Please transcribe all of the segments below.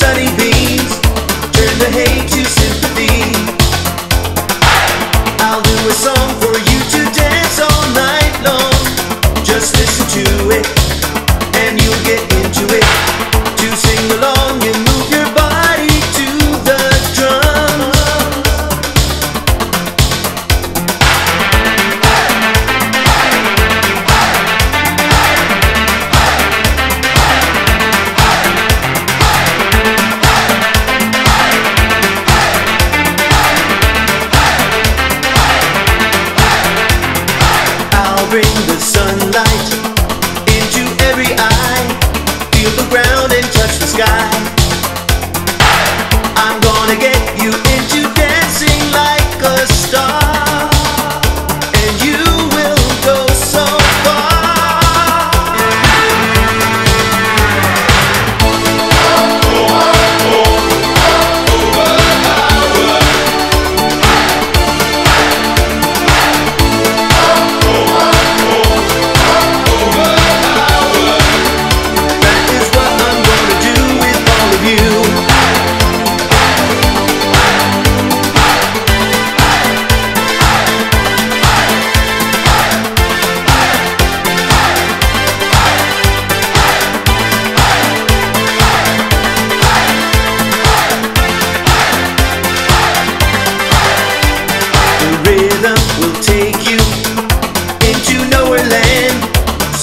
sunny beams, turn the hate to sympathy. I'll do a song for you to dance all night long. Just listen to it, and you'll get into it. To sing along and move your body to the drum. I'll bring the sunlight into every eye, feel the ground and touch the sky. I'm gonna get you into dancing like a star, and you will go so far.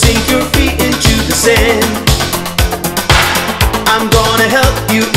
Sink your feet into the sand. I'm gonna help you